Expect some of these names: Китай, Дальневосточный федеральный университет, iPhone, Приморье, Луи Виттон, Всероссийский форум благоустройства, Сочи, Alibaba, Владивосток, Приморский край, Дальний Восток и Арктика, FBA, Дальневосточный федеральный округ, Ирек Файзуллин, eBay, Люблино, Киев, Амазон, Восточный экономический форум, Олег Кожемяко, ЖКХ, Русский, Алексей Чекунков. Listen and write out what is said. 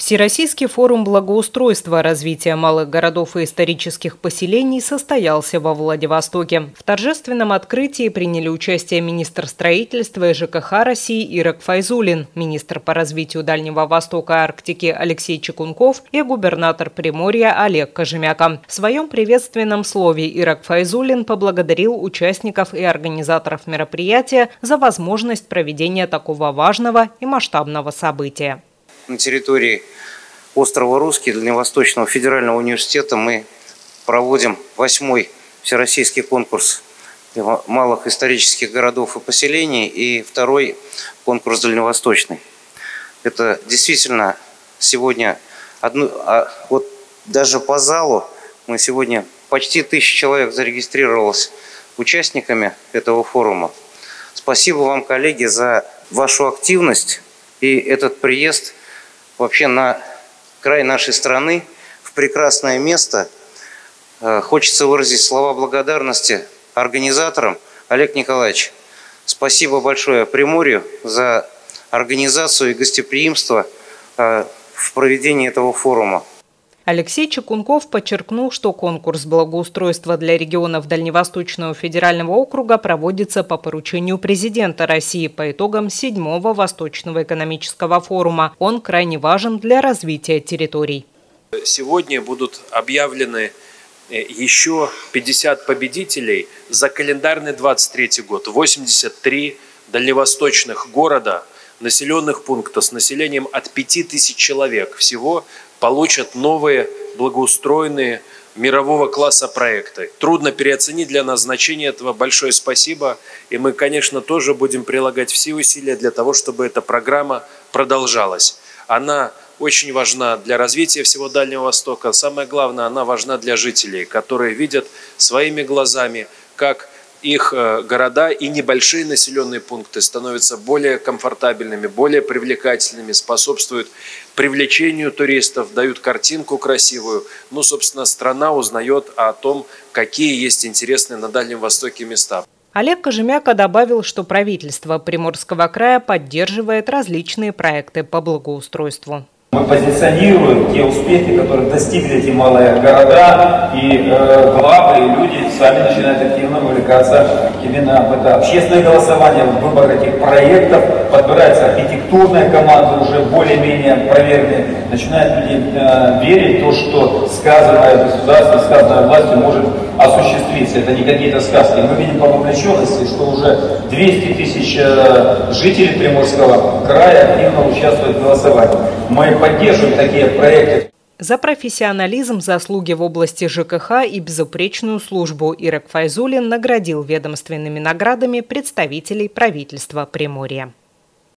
Всероссийский форум благоустройства, развития малых городов и исторических поселений состоялся во Владивостоке. В торжественном открытии приняли участие министр строительства и ЖКХ России Ирек Файзуллин, министр по развитию Дальнего Востока и Арктики Алексей Чекунков и губернатор Приморья Олег Кожемяко. В своем приветственном слове Ирек Файзуллин поблагодарил участников и организаторов мероприятия за возможность проведения такого важного и масштабного события. На территории острова Русский Дальневосточного федерального университета мы проводим 8-й всероссийский конкурс малых исторических городов и поселений и 2-й конкурс дальневосточный. Это действительно сегодня, вот даже по залу, мы сегодня почти 1000 человек зарегистрировалось участниками этого форума. Спасибо вам, коллеги, за вашу активность и этот приезд вообще на край нашей страны, в прекрасное место. Хочется выразить слова благодарности организаторам. Олег Николаевич, спасибо большое Приморью за организацию и гостеприимство в проведении этого форума. Алексей Чекунков подчеркнул, что конкурс благоустройства для регионов Дальневосточного федерального округа проводится по поручению президента России по итогам 7-го Восточного экономического форума. Он крайне важен для развития территорий. Сегодня будут объявлены еще 50 победителей за календарный 23 год. 83 дальневосточных города, населенных пунктов с населением от 5000 человек всего получат новые благоустроенные мирового класса проекты. Трудно переоценить для нас значение этого. Большое спасибо. И мы, конечно, тоже будем прилагать все усилия для того, чтобы эта программа продолжалась. Она очень важна для развития всего Дальнего Востока. Самое главное, она важна для жителей, которые видят своими глазами, как их города и небольшие населенные пункты становятся более комфортабельными, более привлекательными, способствуют привлечению туристов, дают картинку красивую. Ну, собственно, страна узнает о том, какие есть интересные на Дальнем Востоке места. Олег Кожемяко добавил, что правительство Приморского края поддерживает различные проекты по благоустройству. Мы позиционируем те успехи, которые достигли эти малые города, и главы, и люди сами начинают активно вовлекаться именно в это общественное голосование, в выбор этих проектов, подбирается архитектурная команда, уже более-менее проверенная, начинают люди верить в то, что сказанное государство, сказанное властью может осуществиться. Это не какие-то сказки. Мы видим по вовлеченности, что уже 200 тысяч жителей Приморского края активно участвуют в голосовании. Мы поддерживаем такие проекты. За профессионализм, заслуги в области ЖКХ и безупречную службу Ирек Файзуллин наградил ведомственными наградами представителей правительства Приморья.